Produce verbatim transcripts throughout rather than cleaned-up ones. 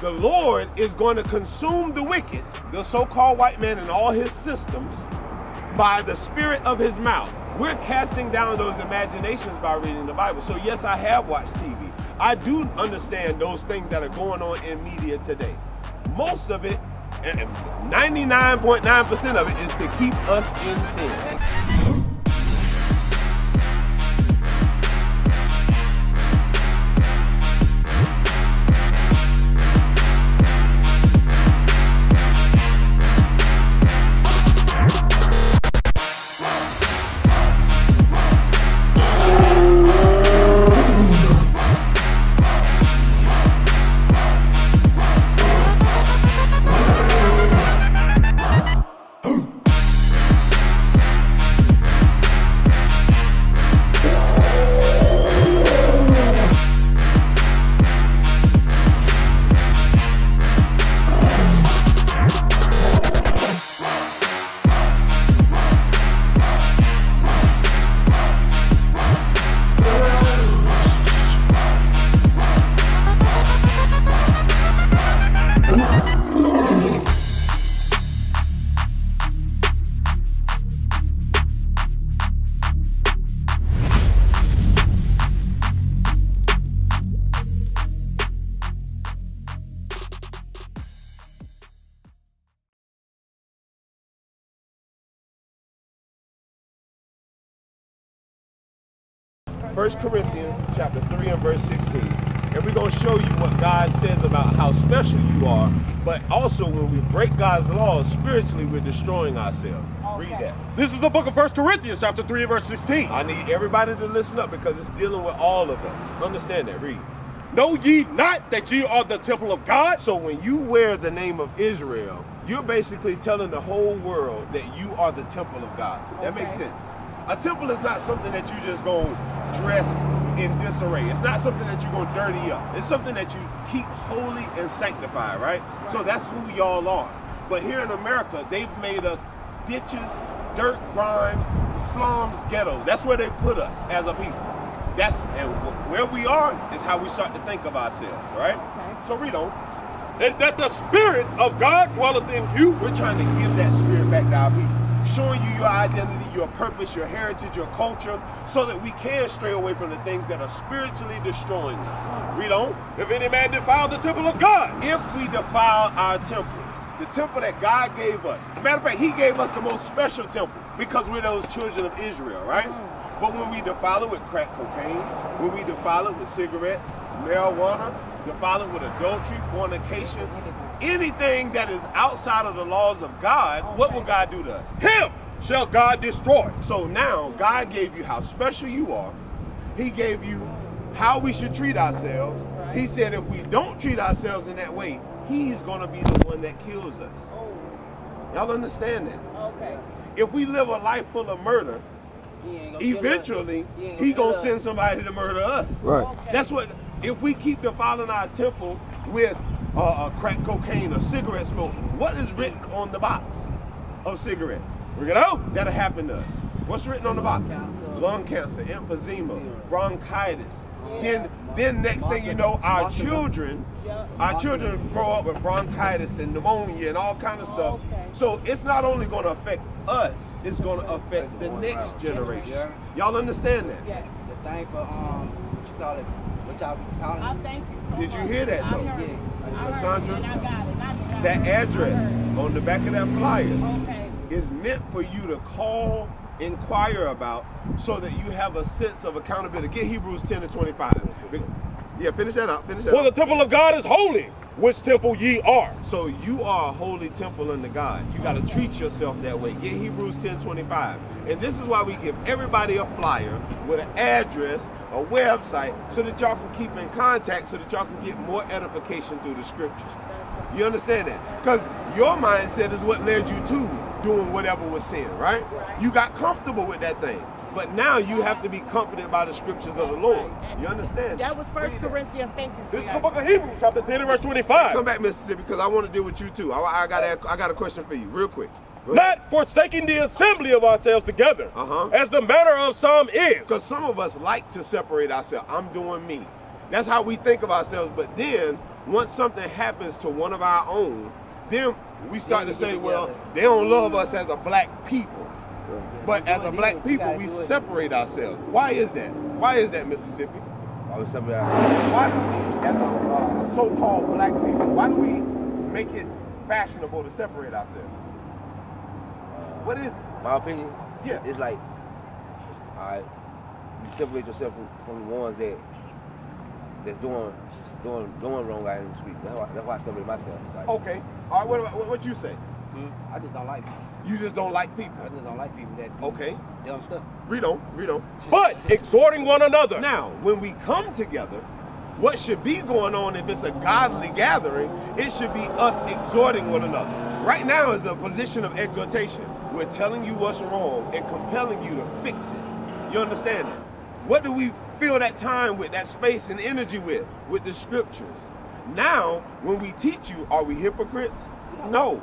the Lord is going to consume the wicked, the so-called white man and all his systems, by the spirit of his mouth. We're casting down those imaginations by reading the Bible. So yes, I have watched T V. I do understand those things that are going on in media today. Most of it, and ninety-nine point nine percent of it, is to keep us in sin. First Corinthians chapter three and verse sixteen. And we're going to show you what God says about how special you are, but also when we break God's laws spiritually, we're destroying ourselves. Okay. Read that. This is the book of First Corinthians chapter three and verse sixteen. I need everybody to listen up because it's dealing with all of us. Understand that. Read. Know ye not that ye are the temple of God? So when you wear the name of Israel, you're basically telling the whole world that you are the temple of God. That okay. Makes sense. A temple is not something that you just go dress in disarray. It's not something that you're gonna dirty up. It's something that you keep holy and sanctified, right? right. So that's who y'all are. But here in America, they've made us ditches, dirt, grimes, slums, ghettos. That's where they put us as a people. That's and where we are is how we start to think of ourselves, right? Okay. So read on. And that the Spirit of God dwelleth in you. We're trying to give that Spirit back to our people, showing you your identity, your purpose, your heritage, your culture, so that we can stray away from the things that are spiritually destroying us. Read on. If any man defile the temple of God. If we defile our temple, the temple that God gave us. Matter of fact, he gave us the most special temple because we're those children of Israel, right? But when we defile it with crack cocaine, when we defile it with cigarettes, marijuana, defile it with adultery, fornication, anything that is outside of the laws of God, okay. What will God do to us? Him shall God destroy. So now God gave you how special you are. He gave you how we should treat ourselves. Right. He said if we don't treat ourselves in that way, he's going to be the one that kills us. Oh. Y'all understand that? Okay. If we live a life full of murder, he eventually he, he going to send somebody to murder us. Right. Okay. That's what, if we keep defiling our temple with Uh, uh, crack cocaine or cigarette smoke, what is written on the box of cigarettes? We're gonna know that'll happen to us. What's written on the box? Lung cancer, emphysema, bronchitis. Yeah. Then, then next thing you know, our children, our children grow up with bronchitis and pneumonia and all kind of stuff. So it's not only gonna affect us, it's gonna affect the next generation. Y'all understand that? Yeah. Thank you. Um, what you call it? What y'all calling? Thank you. Did you hear that though? Cassandra, that address on the back of that flyer okay. is meant for you to call, inquire about, so that you have a sense of accountability. Get Hebrews ten and twenty-five. Yeah, finish that up. Finish that For up. The temple of God is holy, which temple ye are. So you are a holy temple unto God. You got to okay. treat yourself that way. Get Hebrews ten twenty-five. And this is why we give everybody a flyer with an address, a website, so that y'all can keep in contact, so that y'all can get more edification through the scriptures. You understand that? Because your mindset is what led you to doing whatever was sin, right? You got comfortable with that thing. But now you have to be comforted by the scriptures of the Lord. You understand? That was First Corinthians. Thank you. This is the book of Hebrews, chapter ten, verse twenty-five. Come back, Mississippi, because I want to deal with you too. I, I got I got a question for you, real quick. Not forsaking the assembly of ourselves together, uh-huh. as the manner of some is. Because some of us like to separate ourselves. I'm doing me. That's how we think of ourselves. But then once something happens to one of our own, then we start then we to say, well, they don't love us as a black people. Yeah. But as a black people, we separate ourselves. Why is that? Why is that, Mississippi? Why do we, as a uh, so-called black people, why do we make it fashionable to separate ourselves? What is it? My opinion? Yeah. It's like, all right, you separate yourself from, from the ones that that's doing doing doing wrong out in the street. That's why, that's why I separate myself. Like, okay. All right. What about, what you say? Hmm? I just don't like people. You just don't like people. I just don't like people that. Okay. Dumb stuff. Read on. Read on. But exhorting one another. Now, when we come together, what should be going on if it's a godly gathering? It should be us exhorting one another. Right now is a position of exhortation. We're telling you what's wrong and compelling you to fix it. You understand that? What do we fill that time with, that space and energy with? With the scriptures. Now, when we teach you, are we hypocrites? No.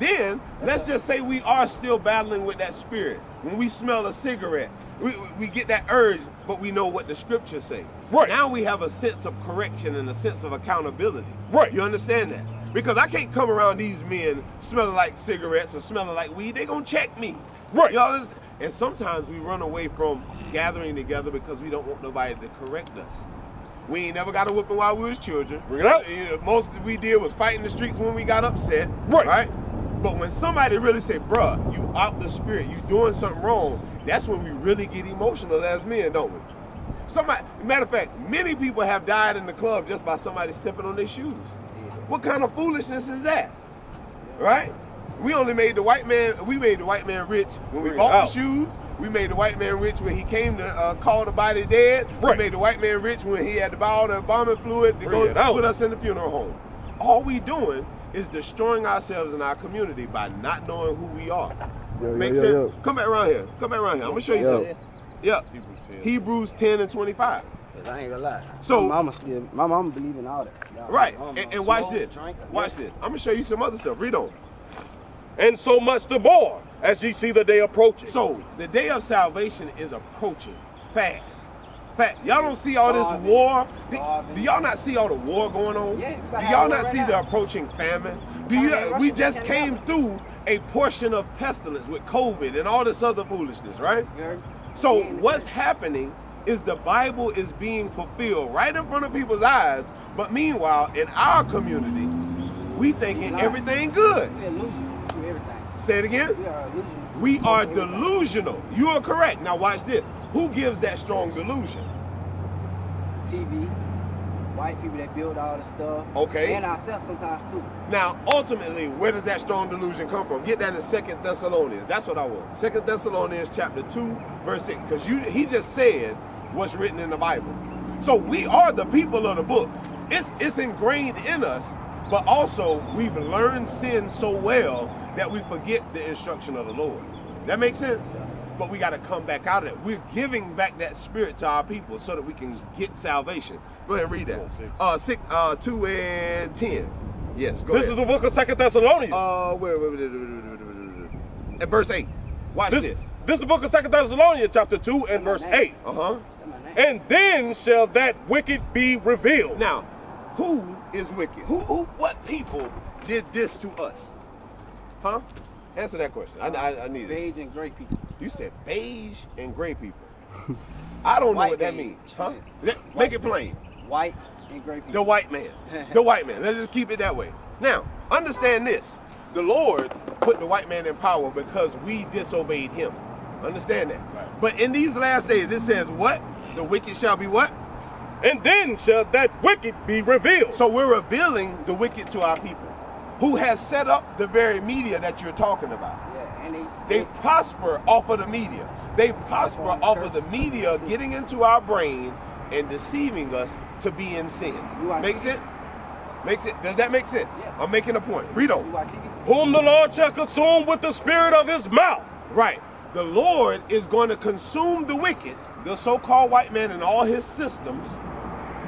Then, let's just say we are still battling with that spirit. When we smell a cigarette, we, we get that urge, but we know what the scriptures say. Right. Now we have a sense of correction and a sense of accountability. Right. You understand that? Because I can't come around these men smelling like cigarettes or smelling like weed. They're going to check me. Right. Y'all understand? And sometimes we run away from gathering together because we don't want nobody to correct us. We ain't never got a whipping while we was children. Bring it up. Most we did was fight in the streets when we got upset. Right. Right? But when somebody really say, bruh, you out the spirit, you doing something wrong, that's when we really get emotional as men, don't we? Somebody, matter of fact, many people have died in the club just by somebody stepping on their shoes. What kind of foolishness is that? Right? We only made the white man, we made the white man rich when we bought the shoes. We made the white man rich when he came to uh, call the body dead. Right. We made the white man rich when he had to buy all the embalming fluid to go put us in the funeral home. All we doing is destroying ourselves in our community by not knowing who we are. Yo, Make yo, sense? Yo, yo. Come back around here. Come back around here. I'm going to show you yo. something. Yeah. Hebrews ten. Hebrews ten and twenty-five. I ain't gonna lie. So my mama, still, my mama believe in all that. Y'all. Right. Mama, and, and watch this. Watch this. I'm gonna show you some other stuff. Read on. And so much the more as ye see the day approaching. So the day of salvation is approaching fast. Fast. Y'all don't see all this war. Do y'all not see all the war going on? Do y'all not see the approaching famine? Do you? We just came through a portion of pestilence with COVID and all this other foolishness, right? So what's happening is the Bible is being fulfilled right in front of people's eyes, but meanwhile, in our community, we thinking everything good. We're delusional to everything. Say it again? We are delusional. We are delusional. You are correct. Now watch this. Who gives that strong delusion? T V, white people that build all the stuff. Okay. And ourselves sometimes too. Now, ultimately, where does that strong delusion come from? Get that in Second Thessalonians. That's what I want. Second Thessalonians chapter two, verse six. Because you he just said what's written in the Bible. So we are the people of the book. It's, it's ingrained in us, but also we've learned sin so well that we forget the instruction of the Lord. That makes sense? But we got to come back out of that. We're giving back that spirit to our people so that we can get salvation. Go ahead and read that. Uh, six, uh, two and ten. Yes, go ahead. This is the book of Second Thessalonians. Uh, wait, wait, wait, wait, wait, wait. At verse eight. Watch this. This, this is the book of Second Thessalonians chapter two and verse eight. Uh-huh. And then shall that wicked be revealed. Now, who is wicked? Who, who, what people did this to us? Huh? Answer that question. I, I, I need it. Beige and gray people. You said beige and gray people. I don't white know what that beige. means. Huh? Let, make it plain. White and gray people. The white man. The white man. Let's just keep it that way. Now, understand this. The Lord put the white man in power because we disobeyed him. Understand that. Right. But in these last days, it says what? The wicked shall be what? And then shall that wicked be revealed. So we're revealing the wicked to our people, who has set up the very media that you're talking about. Yeah, and they, they prosper off of the media. They prosper off of the media getting into our brain and deceiving us to be in sin. Make sense? Makes it, does that make sense? Yeah. I'm making a point. Read on. Whom the Lord shall consume with the spirit of his mouth. Right. The Lord is going to consume the wicked, the so-called white man and all his systems,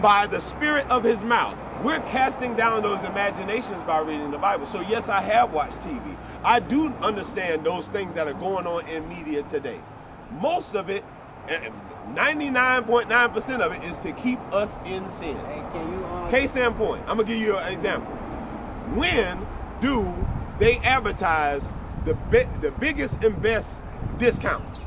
by the spirit of his mouth. We're casting down those imaginations by reading the Bible. So yes, I have watched T V. I do understand those things that are going on in media today. Most of it, ninety-nine point nine percent of it, is to keep us in sin. Hey, can you, um, Case in point, I'm going to give you an example. When do they advertise the bi the biggest and best discounts?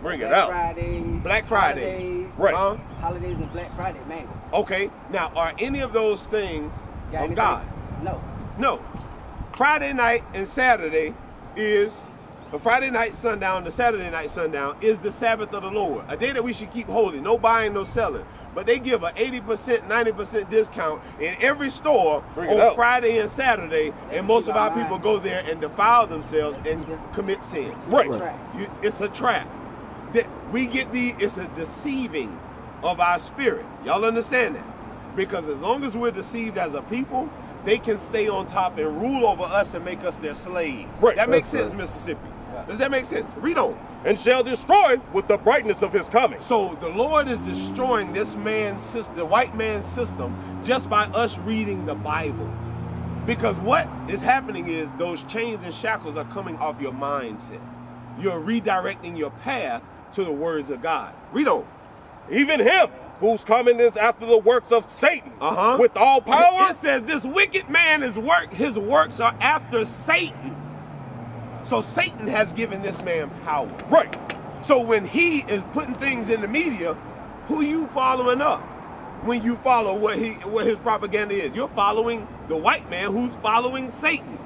Bring Black it up. Fridays, Black Fridays. Holidays, right. Huh? Holidays and Black Friday, man. Okay. Now, are any of those things Got from God? No. No. Friday night and Saturday is, from Friday night sundown to Saturday night sundown is the Sabbath of the Lord, a day that we should keep holy, no buying, no selling. But they give an eighty percent, ninety percent discount in every store Bring on Friday and Saturday, they and most of our mind. people go there and defile themselves and commit sin. Right. right. You, it's a trap. That we get the, it's a deceiving of our spirit. Y'all understand that? Because as long as we're deceived as a people, they can stay on top and rule over us and make us their slaves. Right. That makes That's sense, right. Mississippi. Yeah. Does that make sense? Read on. And shall destroy with the brightness of his coming. So the Lord is destroying this man's system, the white man's system, just by us reading the Bible. Because what is happening is those chains and shackles are coming off your mindset. You're redirecting your path to the words of God. Read on. Even him whose coming is after the works of Satan, uh-huh. with all power. It says this wicked man is work, his works are after Satan. So Satan has given this man power. Right. So when he is putting things in the media, who you following up? When you follow what he what his propaganda is, you're following the white man who's following Satan.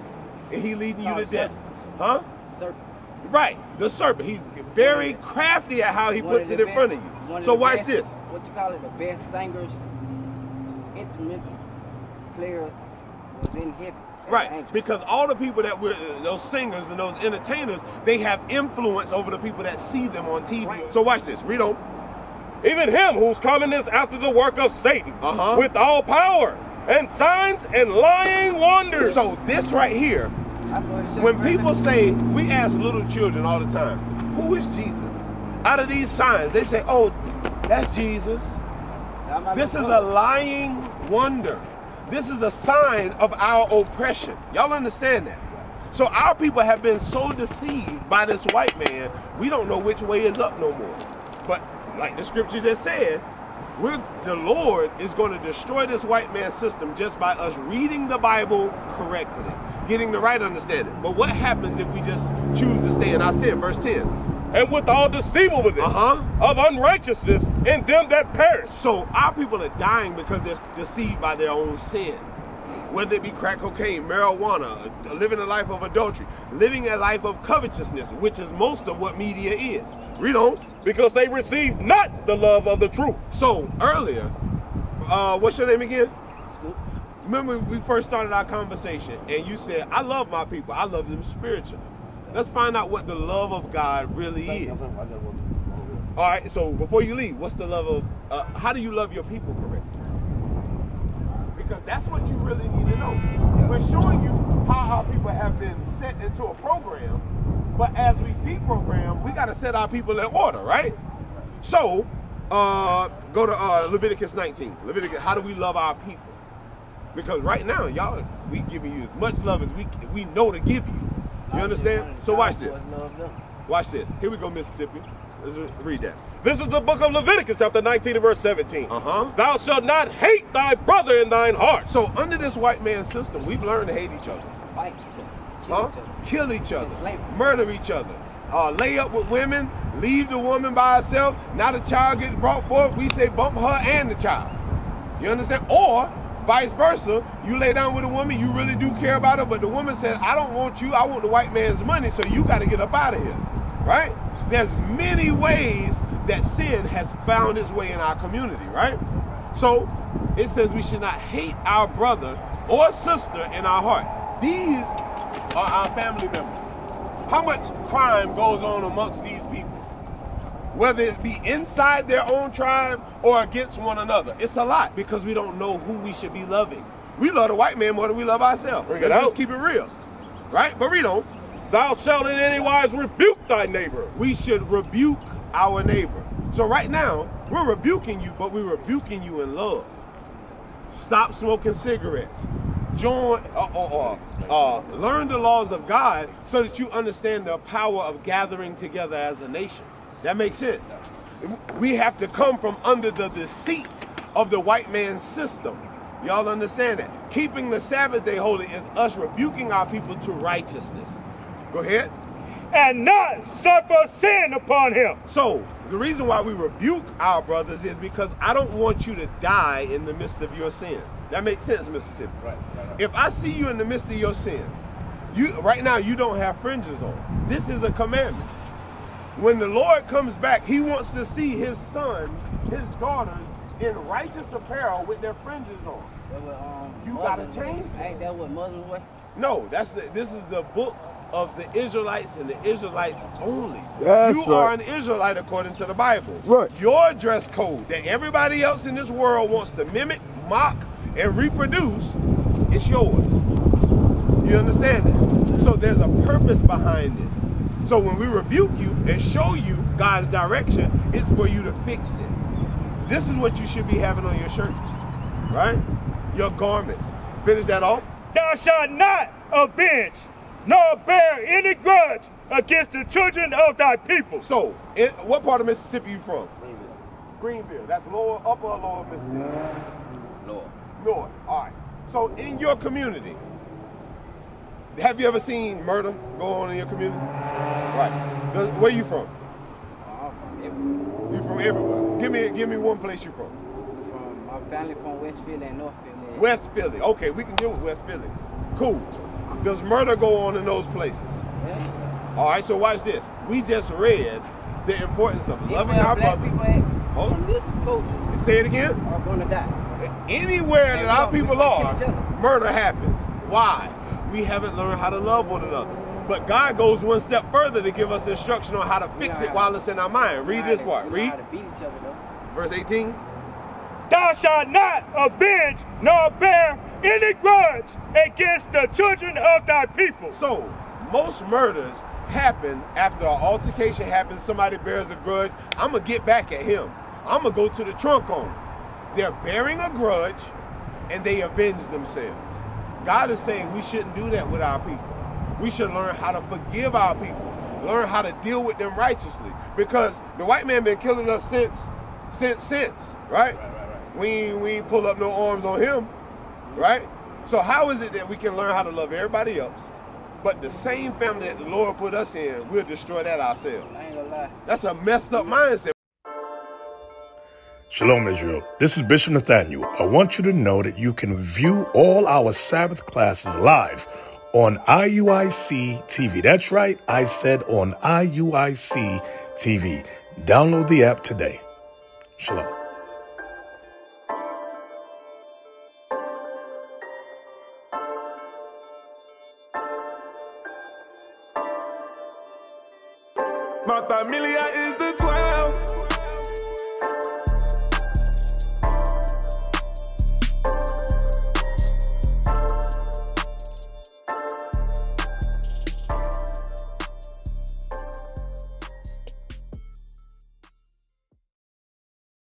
And he leading you oh, to death. Serpent. Huh? Serpent. Right. The serpent. He's very crafty at how he One puts it in best, front of you. Of so watch best, this. What you call it, the best singers, instrument players was in heaven. Right, because all the people that were, those singers and those entertainers, they have influence over the people that see them on T V. Right. So watch this, read on. Even him whose coming is after the work of Satan, uh-huh. with all power and signs and lying wonders. So this right here, when people say, we ask little children all the time, who is Jesus? Out of these signs, they say, oh, that's Jesus. This is a lying wonder. This is a sign of our oppression. Y'all understand that? So our people have been so deceived by this white man, we don't know which way is up no more. But like the scripture just said, we're, the Lord is going to destroy this white man's system just by us reading the Bible correctly, getting the right understanding. But what happens if we just choose to stay in our sin? Verse ten. And with all deceivableness uh-huh. of unrighteousness in them that perish. So our people are dying because they're deceived by their own sin. Whether it be crack cocaine, marijuana, living a life of adultery, living a life of covetousness, which is most of what media is. Read on. Because they receive not the love of the truth. So earlier, uh, what's your name again? Scoop. Remember we first started our conversation and you said, I love my people. I love them spiritually. Let's find out what the love of God really is. All right, so before you leave, what's the love of, uh, how do you love your people correctly? Because that's what you really need to know. We're showing you how our people have been set into a program, but as we deprogram, we got to set our people in order, right? So, uh, go to uh, Leviticus nineteen. Leviticus, how do we love our people? Because right now, y'all, we giving you as much love as we, we know to give you. You understand? So watch this. Watch this. Here we go, Mississippi. Let's read that. This is the book of Leviticus, chapter nineteen, verse seventeen. Uh-huh. Thou shalt not hate thy brother in thine heart. So under this white man's system, we've learned to hate each other. Fight each other. Kill huh? each other. Kill each other. Murder each other. Uh, lay up with women. Leave the woman by herself. Now the child gets brought forth. We say bump her and the child. You understand? Or vice versa, you lay down with a woman, you really do care about her, but the woman says, I don't want you, I want the white man's money, so you got to get up out of here, right? There's many ways that sin has found its way in our community, right? So it says we should not hate our brother or sister in our heart. These are our family members. How much crime goes on amongst these people? Whether it be inside their own tribe or against one another. It's a lot because we don't know who we should be loving. We love the white man more than we love ourselves. Let's just keep it real, right? But read on. Thou shalt in any wise rebuke thy neighbor. We should rebuke our neighbor. So right now, we're rebuking you, but we're rebuking you in love. Stop smoking cigarettes. Join, uh, uh, uh, uh, learn the laws of God so that you understand the power of gathering together as a nation. That makes sense. We have to come from under the deceit of the white man's system Y'all understand that? Keeping the Sabbath day holy is us rebuking our people to righteousness. Go ahead. And not suffer sin upon him. So, the reason why we rebuke our brothers is because I don't want you to die in the midst of your sin. That makes sense, Mister Sibley. Right, right, right. If I see you in the midst of your sin, you right now you don't have fringes on. This is a commandment. When the Lord comes back, he wants to see his sons, his daughters, in righteous apparel with their fringes on. What, um, you got to change that. Ain't that what Muslims wear? No, that's the, this is the book of the Israelites and the Israelites only. That's you right. Are an Israelite according to the Bible. Right. Your dress code that everybody else in this world wants to mimic, mock, and reproduce, it's yours. You understand that? So there's a purpose behind this. So when we rebuke you and show you God's direction, it's for you to fix it. This is what you should be having on your shirts, right? Your garments. Finish that off. Thou shalt not avenge, nor bear any grudge against the children of thy people. So, in, what part of Mississippi you from? Greenville. Greenville. That's lower, upper or lower Mississippi? Lower. Lower. All right. So, in your community, have you ever seen murder go on in your community? Right. Where you from? I'm from everywhere. You from everywhere. Give me, give me one place you from. From my family from West Philly and North Philly. West Philly. Okay, we can deal with West Philly. Cool. Does murder go on in those places? Yeah. All right, so watch this. We just read the importance of loving Anywhere our brother. Oh. From this culture, say it again. Are going to die. Anywhere and that our people are, murder happens. Why? We haven't learned how to love one another. But God goes one step further to give us instruction on how to fix it while it's in our mind. Read this part. Read. Verse eighteen. Thou shalt not avenge nor bear any grudge against the children of thy people. So, most murders happen after an altercation happens, somebody bears a grudge. I'm going to get back at him. I'm going to go to the trunk on him. They're bearing a grudge and they avenge themselves. God is saying we shouldn't do that with our people. We should learn how to forgive our people, learn how to deal with them righteously, because the white man been killing us since, since, since, right? Right, right, right. We, we ain't pull up no arms on him. Right? So how is it that we can learn how to love everybody else, but the same family that the Lord put us in, we'll destroy that ourselves? I ain't gonna lie. That's a messed up mindset. Shalom Israel, this is Bishop Nathaniel. I want you to know that you can view all our Sabbath classes live on I U I C T V. That's right, I said on I U I C T V. Download the app today. Shalom. My familia is the twelve.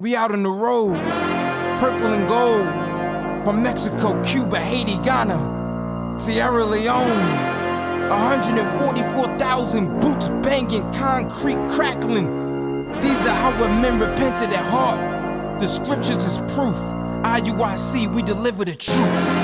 We out on the road, purple and gold. From Mexico, Cuba, Haiti, Ghana, Sierra Leone. one hundred forty-four thousand boots banging, concrete crackling. These are how men repented at heart. The scriptures is proof. I U I C, we deliver the truth.